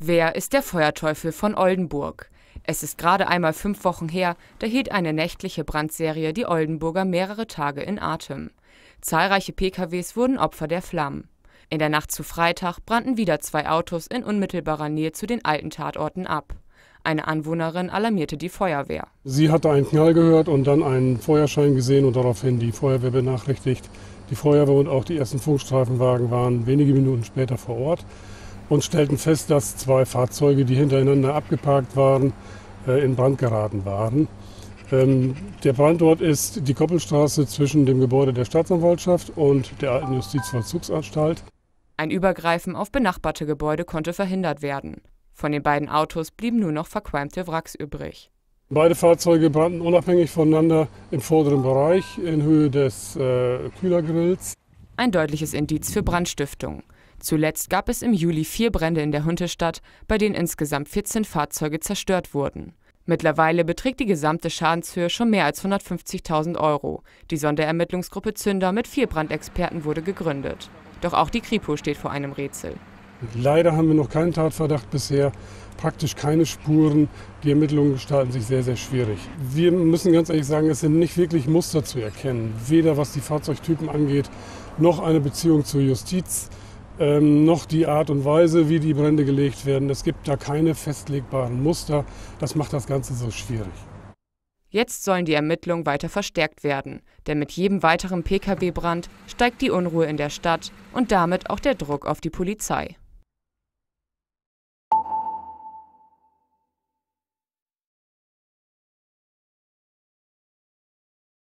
Wer ist der Feuerteufel von Oldenburg? Es ist gerade einmal 5 Wochen her, da hielt eine nächtliche Brandserie die Oldenburger mehrere Tage in Atem. Zahlreiche PKWs wurden Opfer der Flammen. In der Nacht zu Freitag brannten wieder 2 Autos in unmittelbarer Nähe zu den alten Tatorten ab. Eine Anwohnerin alarmierte die Feuerwehr. Sie hatte einen Knall gehört und dann einen Feuerschein gesehen und daraufhin die Feuerwehr benachrichtigt. Die Feuerwehr und auch die ersten Funkstreifenwagen waren wenige Minuten später vor Ort und stellten fest, dass 2 Fahrzeuge, die hintereinander abgeparkt waren, in Brand geraten waren. Der Brandort ist die Koppelstraße zwischen dem Gebäude der Staatsanwaltschaft und der alten Justizvollzugsanstalt. Ein Übergreifen auf benachbarte Gebäude konnte verhindert werden. Von den beiden Autos blieben nur noch verqualmte Wracks übrig. Beide Fahrzeuge brannten unabhängig voneinander im vorderen Bereich in Höhe des Kühlergrills. Ein deutliches Indiz für Brandstiftung. Zuletzt gab es im Juli 4 Brände in der Huntestadt, bei denen insgesamt 14 Fahrzeuge zerstört wurden. Mittlerweile beträgt die gesamte Schadenshöhe schon mehr als 150.000 €. Die Sonderermittlungsgruppe Zünder mit 4 Brandexperten wurde gegründet. Doch auch die Kripo steht vor einem Rätsel. Leider haben wir noch keinen Tatverdacht bisher, praktisch keine Spuren. Die Ermittlungen gestalten sich sehr, sehr schwierig. Wir müssen ganz ehrlich sagen, es sind nicht wirklich Muster zu erkennen. Weder was die Fahrzeugtypen angeht, noch eine Beziehung zur Justiz. Noch die Art und Weise, wie die Brände gelegt werden. Es gibt da keine festlegbaren Muster. Das macht das Ganze so schwierig. Jetzt sollen die Ermittlungen weiter verstärkt werden. Denn mit jedem weiteren PKW-Brand steigt die Unruhe in der Stadt und damit auch der Druck auf die Polizei.